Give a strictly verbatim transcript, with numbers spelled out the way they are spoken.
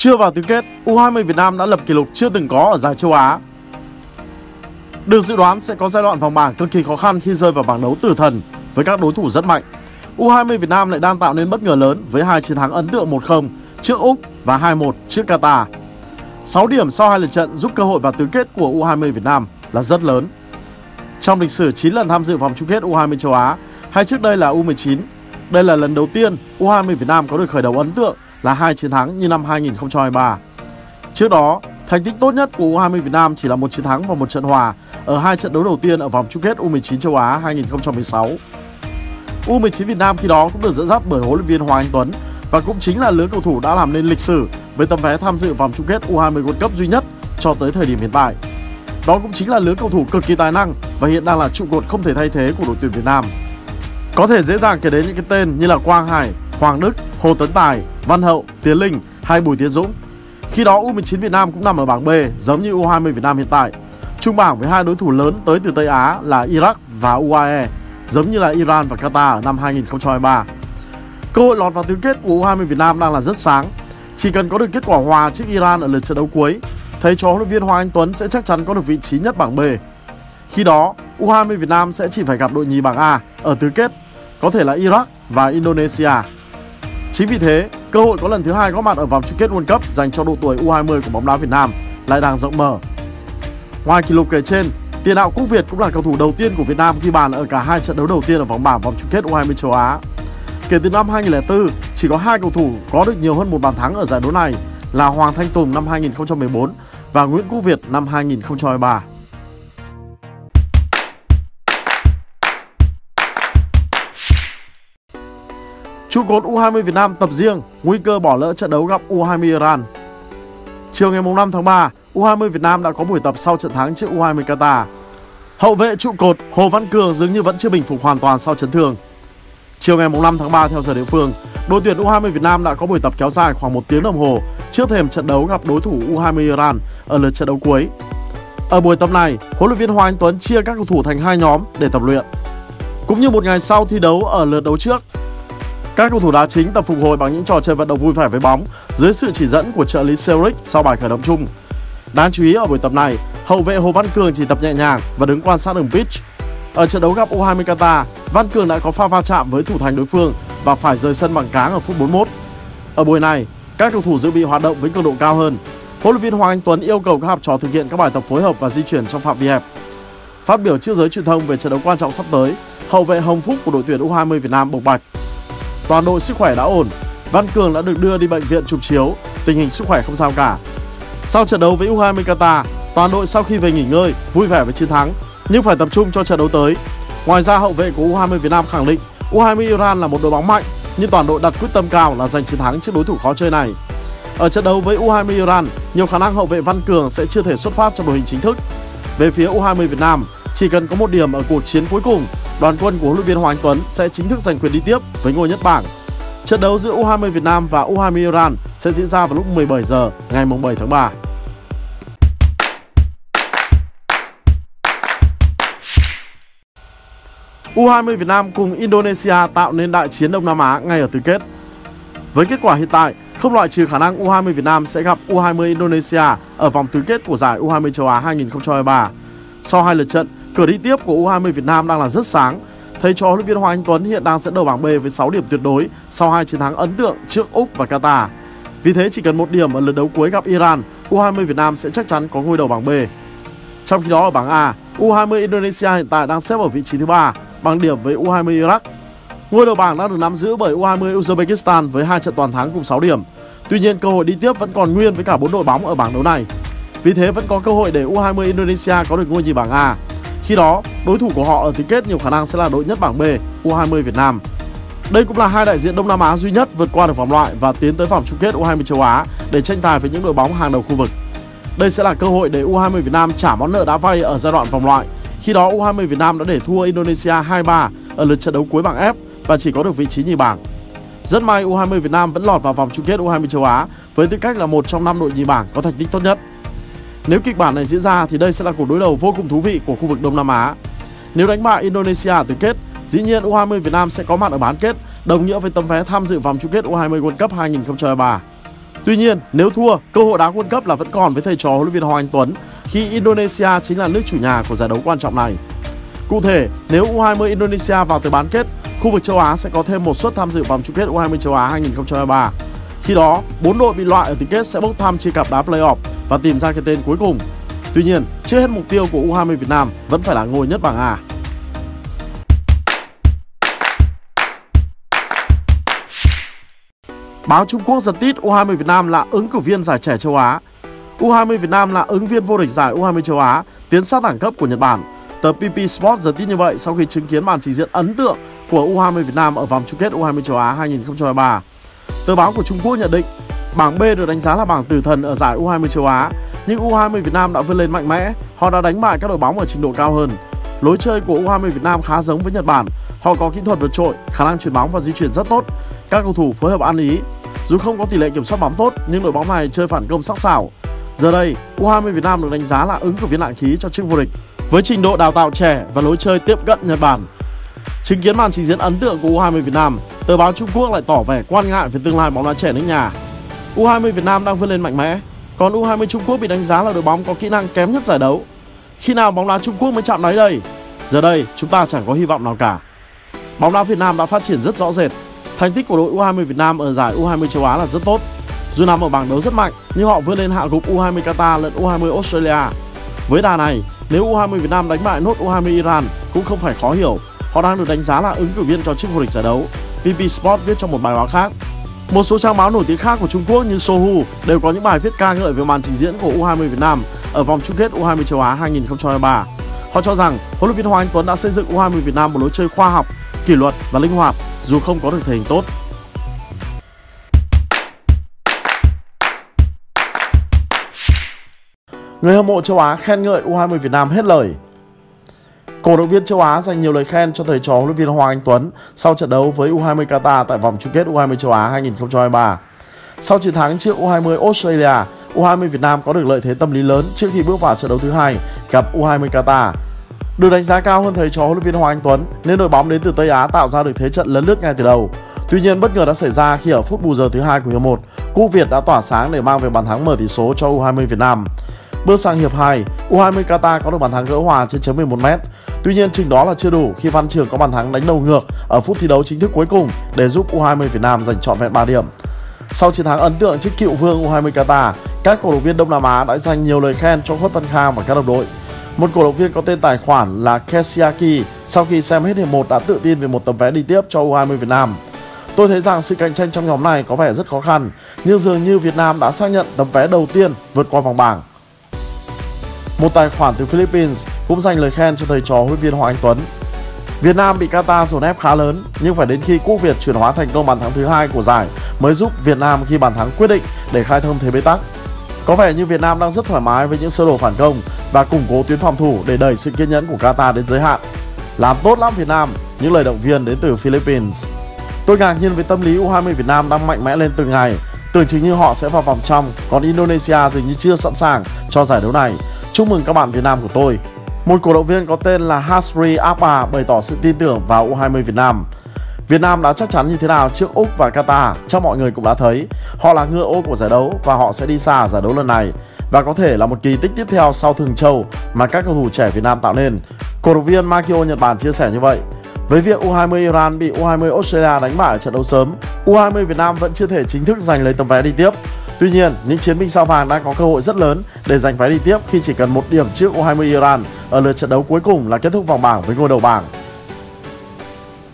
Chưa vào tứ kết, u hai mươi Việt Nam đã lập kỷ lục chưa từng có ở giải châu Á. Được dự đoán sẽ có giai đoạn vòng bảng cực kỳ khó khăn khi rơi vào bảng đấu tử thần với các đối thủ rất mạnh. u hai mươi Việt Nam lại đang tạo nên bất ngờ lớn với hai chiến thắng ấn tượng một không trước Úc và hai một trước Qatar. sáu điểm sau hai lượt trận giúp cơ hội vào tứ kết của u hai mươi Việt Nam là rất lớn. Trong lịch sử chín lần tham dự vòng chung kết u hai mươi châu Á hay trước đây là u mười chín, đây là lần đầu tiên u hai mươi Việt Nam có được khởi đầu ấn tượng là hai chiến thắng như năm hai nghìn không trăm hai mươi ba. Trước đó, thành tích tốt nhất của u hai mươi Việt Nam chỉ là một chiến thắng và một trận hòa ở hai trận đấu đầu tiên ở vòng chung kết u mười chín châu Á hai nghìn không trăm mười sáu. u mười chín Việt Nam khi đó cũng được dẫn dắt bởi huấn luyện viên Hoàng Anh Tuấn và cũng chính là lứa cầu thủ đã làm nên lịch sử với tấm vé tham dự vòng chung kết u hai mươi World Cup duy nhất cho tới thời điểm hiện tại. Đó cũng chính là lứa cầu thủ cực kỳ tài năng và hiện đang là trụ cột không thể thay thế của đội tuyển Việt Nam. Có thể dễ dàng kể đến những cái tên như là Quang Hải, Hoàng Đức, Hồ Tấn Tài, Văn Hậu, Tiến Linh hay Bùi Tiến Dũng. Khi đó u mười chín Việt Nam cũng nằm ở bảng B giống như u hai mươi Việt Nam hiện tại, chung bảng với hai đối thủ lớn tới từ Tây Á là Iraq và u a e, giống như là Iran và Qatar ở năm hai nghìn không trăm hai mươi ba. Cơ hội lọt vào tứ kết của u hai mươi Việt Nam đang là rất sáng. Chỉ cần có được kết quả hòa trước Iran ở lượt trận đấu cuối, thầy trò huấn luyện viên Hoàng Anh Tuấn sẽ chắc chắn có được vị trí nhất bảng B. Khi đó, u hai mươi Việt Nam sẽ chỉ phải gặp đội nhì bảng A ở tứ kết, có thể là Iraq và Indonesia. Chính vì thế, cơ hội có lần thứ hai góp mặt ở vòng chung kết World Cup dành cho độ tuổi u hai mươi của bóng đá Việt Nam lại đang rộng mở. Ngoài kỷ lục kể trên, tiền đạo Cú Việt cũng là cầu thủ đầu tiên của Việt Nam ghi bàn ở cả hai trận đấu đầu tiên ở vòng bảng vòng chung kết u hai mươi châu Á. Kể từ năm hai nghìn không trăm lẻ bốn, chỉ có hai cầu thủ có được nhiều hơn một bàn thắng ở giải đấu này là Hoàng Thanh Tùng năm hai nghìn không trăm mười bốn và Nguyễn Quốc Việt năm hai nghìn không trăm hai mươi ba. Trụ cột u hai mươi Việt Nam tập riêng, nguy cơ bỏ lỡ trận đấu gặp u hai mươi Iran. Chiều ngày năm tháng ba, u hai mươi Việt Nam đã có buổi tập sau trận thắng trước u hai mươi Qatar. Hậu vệ trụ cột Hồ Văn Cường dường như vẫn chưa bình phục hoàn toàn sau chấn thương. Chiều ngày năm tháng ba theo giờ địa phương, đội tuyển u hai mươi Việt Nam đã có buổi tập kéo dài khoảng một tiếng đồng hồ trước thềm trận đấu gặp đối thủ u hai mươi Iran ở lượt trận đấu cuối. Ở buổi tập này, huấn luyện viên Hoàng Anh Tuấn chia các cầu thủ thành hai nhóm để tập luyện. Cũng như một ngày sau thi đấu ở lượt đấu trước, các cầu thủ đá chính tập phục hồi bằng những trò chơi vận động vui vẻ với bóng dưới sự chỉ dẫn của trợ lý Celik sau bài khởi động chung. Đáng chú ý ở buổi tập này, hậu vệ Hồ Văn Cường chỉ tập nhẹ nhàng và đứng quan sát đường pitch. Ở trận đấu gặp u hai mươi Qatar, Văn Cường đã có pha va chạm với thủ thành đối phương và phải rời sân bằng cáng ở phút bốn mươi mốt. Ở buổi này, các cầu thủ dự bị hoạt động với cường độ cao hơn. Huấn luyện viên Hoàng Anh Tuấn yêu cầu các học trò thực hiện các bài tập phối hợp và di chuyển trong phạm vi hẹp. Phát biểu trước giới truyền thông về trận đấu quan trọng sắp tới, hậu vệ Hồng Phúc của đội tuyển u hai mươi Việt Nam bộc bạch: toàn đội sức khỏe đã ổn, Văn Cường đã được đưa đi bệnh viện chụp chiếu, tình hình sức khỏe không sao cả. Sau trận đấu với u hai mươi Qatar, toàn đội sau khi về nghỉ ngơi vui vẻ với chiến thắng, nhưng phải tập trung cho trận đấu tới. Ngoài ra, hậu vệ của u hai mươi Việt Nam khẳng định u hai mươi Iran là một đội bóng mạnh, nhưng toàn đội đặt quyết tâm cao là giành chiến thắng trước đối thủ khó chơi này. Ở trận đấu với u hai mươi Iran, nhiều khả năng hậu vệ Văn Cường sẽ chưa thể xuất phát trong đội hình chính thức. Về phía u hai mươi Việt Nam, chỉ cần có một điểm ở cuộc chiến cuối cùng, đoàn quân của huấn luyện viên Hoàng Anh Tuấn sẽ chính thức giành quyền đi tiếp với ngôi nhất bảng. Trận đấu giữa u hai mươi Việt Nam và u hai mươi Iran sẽ diễn ra vào lúc mười bảy giờ ngày bảy tháng ba. u hai mươi Việt Nam cùng Indonesia tạo nên đại chiến Đông Nam Á ngay ở tứ kết. Với kết quả hiện tại, không loại trừ khả năng u hai mươi Việt Nam sẽ gặp u hai mươi Indonesia ở vòng tứ kết của giải u hai mươi châu Á hai nghìn không trăm hai mươi ba. Sau hai lượt trận, cửa đi tiếp của u hai mươi Việt Nam đang là rất sáng. Thầy trò huấn luyện viên Hoàng Anh Tuấn hiện đang dẫn đầu bảng B với sáu điểm tuyệt đối sau hai chiến thắng ấn tượng trước Úc và Qatar. Vì thế chỉ cần một điểm ở lượt đấu cuối gặp Iran, u hai mươi Việt Nam sẽ chắc chắn có ngôi đầu bảng B. Trong khi đó ở bảng A, u hai mươi Indonesia hiện tại đang xếp ở vị trí thứ ba bằng điểm với u hai mươi Iraq. Ngôi đầu bảng đã được nắm giữ bởi u hai mươi Uzbekistan với hai trận toàn thắng cùng sáu điểm. Tuy nhiên, cơ hội đi tiếp vẫn còn nguyên với cả bốn đội bóng ở bảng đấu này. Vì thế vẫn có cơ hội để u hai mươi Indonesia có được ngôi nhì bảng A. Khi đó, đối thủ của họ ở tứ kết nhiều khả năng sẽ là đội nhất bảng B, u hai mươi Việt Nam. Đây cũng là hai đại diện Đông Nam Á duy nhất vượt qua được vòng loại và tiến tới vòng chung kết u hai mươi châu Á để tranh tài với những đội bóng hàng đầu khu vực. Đây sẽ là cơ hội để u hai mươi Việt Nam trả món nợ đã vay ở giai đoạn vòng loại. Khi đó, u hai mươi Việt Nam đã để thua Indonesia hai ba ở lượt trận đấu cuối bảng F và chỉ có được vị trí nhì bảng. Rất may u hai mươi Việt Nam vẫn lọt vào vòng chung kết u hai mươi châu Á với tư cách là một trong năm đội nhì bảng có thành tích tốt nhất. Nếu kịch bản này diễn ra thì đây sẽ là cuộc đối đầu vô cùng thú vị của khu vực Đông Nam Á. Nếu đánh bại Indonesia ở tứ kết, dĩ nhiên u hai mươi Việt Nam sẽ có mặt ở bán kết, đồng nghĩa với tấm vé tham dự vòng chung kết u hai mươi World Cup hai nghìn không trăm hai mươi ba. Tuy nhiên, nếu thua, cơ hội đá World Cup là vẫn còn với thầy trò huấn luyện viên Hoàng Anh Tuấn khi Indonesia chính là nước chủ nhà của giải đấu quan trọng này. Cụ thể, nếu U hai mươi Indonesia vào tới bán kết, khu vực châu Á sẽ có thêm một suất tham dự vòng chung kết U hai mươi châu Á hai nghìn không trăm hai mươi ba. Khi đó, bốn đội bị loại ở tứ kết sẽ bốc thăm chia cặp đá playoff và tìm ra cái tên cuối cùng. Tuy nhiên, trước hết mục tiêu của U hai mươi Việt Nam vẫn phải là ngôi nhất bảng A. Báo Trung Quốc giật tít U hai mươi Việt Nam là ứng cử viên giải trẻ châu Á. U hai mươi Việt Nam là ứng viên vô địch giải U hai mươi châu Á, tiến sát đẳng cấp của Nhật Bản. Tờ pê pê Sports giật tít như vậy sau khi chứng kiến màn trình diễn ấn tượng của U hai mươi Việt Nam ở vòng chung kết U hai mươi châu Á hai nghìn không trăm hai mươi ba. Tờ báo của Trung Quốc nhận định, bảng B được đánh giá là bảng tử thần ở giải U hai mươi châu Á, nhưng U hai mươi Việt Nam đã vươn lên mạnh mẽ, họ đã đánh bại các đội bóng ở trình độ cao hơn. Lối chơi của U hai mươi Việt Nam khá giống với Nhật Bản, họ có kỹ thuật vượt trội, khả năng chuyền bóng và di chuyển rất tốt. Các cầu thủ phối hợp ăn ý. Dù không có tỷ lệ kiểm soát bóng tốt, nhưng đội bóng này chơi phản công sắc sảo. Giờ đây, U hai mươi Việt Nam được đánh giá là ứng cử viên nặng ký cho chức vô địch với trình độ đào tạo trẻ và lối chơi tiếp cận Nhật Bản. Chứng kiến màn trình diễn ấn tượng của U hai mươi Việt Nam, tờ báo Trung Quốc lại tỏ vẻ quan ngại về tương lai bóng đá trẻ nước nhà. U hai mươi Việt Nam đang vươn lên mạnh mẽ, còn U hai mươi Trung Quốc bị đánh giá là đội bóng có kỹ năng kém nhất giải đấu. Khi nào bóng đá Trung Quốc mới chạm đáy đây? Giờ đây, chúng ta chẳng có hy vọng nào cả. Bóng đá Việt Nam đã phát triển rất rõ rệt. Thành tích của đội U hai mươi Việt Nam ở giải U hai mươi châu Á là rất tốt. Dù nằm ở bảng đấu rất mạnh, nhưng họ vươn lên hạ gục U hai mươi Qatar lẫn U hai mươi Australia. Với đà này, nếu U hai mươi Việt Nam đánh bại nốt U hai mươi Iran cũng không phải khó hiểu. Họ đang được đánh giá là ứng cử viên cho chức vô địch giải đấu. pê pê Sport viết trong một bài báo khác. Một số trang báo nổi tiếng khác của Trung Quốc như Sohu đều có những bài viết ca ngợi về màn trình diễn của U hai mươi Việt Nam ở vòng chung kết U hai mươi châu Á hai nghìn không trăm hai mươi ba. Họ cho rằng huấn luyện viên Hoàng Anh Tuấn đã xây dựng U hai mươi Việt Nam một lối chơi khoa học, kỷ luật và linh hoạt dù không có được thể hình tốt. Người hâm mộ châu Á khen ngợi U hai mươi Việt Nam hết lời. Cổ động viên châu Á dành nhiều lời khen cho thầy trò huấn luyện viên Hoàng Anh Tuấn sau trận đấu với U hai mươi Qatar tại vòng chung kết U hai mươi châu Á hai nghìn không trăm hai mươi ba. Sau chiến thắng trước U hai mươi Australia, U hai mươi Việt Nam có được lợi thế tâm lý lớn trước khi bước vào trận đấu thứ hai gặp U hai mươi Qatar. Được đánh giá cao hơn thầy trò huấn luyện viên Hoàng Anh Tuấn nên đội bóng đến từ Tây Á tạo ra được thế trận lấn lướt ngay từ đầu. Tuy nhiên, bất ngờ đã xảy ra khi ở phút bù giờ thứ hai của hiệp một, Cú Việt đã tỏa sáng để mang về bàn thắng mở tỷ số cho U hai mươi Việt Nam. Bước sang hiệp hai, U hai mươi Qatar có được bàn thắng gỡ hòa trên chấm mười một mét. Tuy nhiên, chừng đó là chưa đủ khi Văn Trường có bàn thắng đánh đầu ngược ở phút thi đấu chính thức cuối cùng để giúp U hai mươi Việt Nam giành trọn vẹn ba điểm. Sau chiến thắng ấn tượng trước cựu vương U hai mươi Qatar, các cổ động viên Đông Nam Á đã dành nhiều lời khen cho Khuất Văn Khang và các đồng đội. Một cổ động viên có tên tài khoản là Kesiaki sau khi xem hết hiệp một đã tự tin về một tấm vé đi tiếp cho U hai mươi Việt Nam. Tôi thấy rằng sự cạnh tranh trong nhóm này có vẻ rất khó khăn, nhưng dường như Việt Nam đã xác nhận tấm vé đầu tiên vượt qua vòng bảng. Một tài khoản từ Philippines cũng dành lời khen cho thầy trò huấn luyện viên Hoàng Anh Tuấn. Việt Nam bị Qatar dồn ép khá lớn, nhưng phải đến khi Cú Việt chuyển hóa thành công bàn thắng thứ hai của giải mới giúp Việt Nam ghi bàn thắng quyết định để khai thông thế bế tắc. Có vẻ như Việt Nam đang rất thoải mái với những sơ đồ phản công và củng cố tuyến phòng thủ để đẩy sự kiên nhẫn của Qatar đến giới hạn. Làm tốt lắm Việt Nam, những lời động viên đến từ Philippines. Tôi ngạc nhiên với tâm lý U hai mươi Việt Nam đang mạnh mẽ lên từng ngày, tưởng chừng như họ sẽ vào vòng trong, còn Indonesia dường như chưa sẵn sàng cho giải đấu này. Chúc mừng các bạn Việt Nam của tôi. Một cổ động viên có tên là Hasri Abba bày tỏ sự tin tưởng vào U hai mươi Việt Nam. Việt Nam đã chắc chắn như thế nào trước Úc và Qatar, chắc mọi người cũng đã thấy. Họ là ngựa ô của giải đấu và họ sẽ đi xa ở giải đấu lần này. Và có thể là một kỳ tích tiếp theo sau Thường Châu mà các cầu thủ trẻ Việt Nam tạo nên. Cổ động viên Makio Nhật Bản chia sẻ như vậy. Với việc U hai mươi Iran bị U hai mươi Australia đánh bại ở trận đấu sớm, U hai mươi Việt Nam vẫn chưa thể chính thức giành lấy tấm vé đi tiếp. Tuy nhiên, những chiến binh sao vàng đang có cơ hội rất lớn để giành vé đi tiếp khi chỉ cần một điểm trước U hai mươi Iran ở lượt trận đấu cuối cùng là kết thúc vòng bảng với ngôi đầu bảng.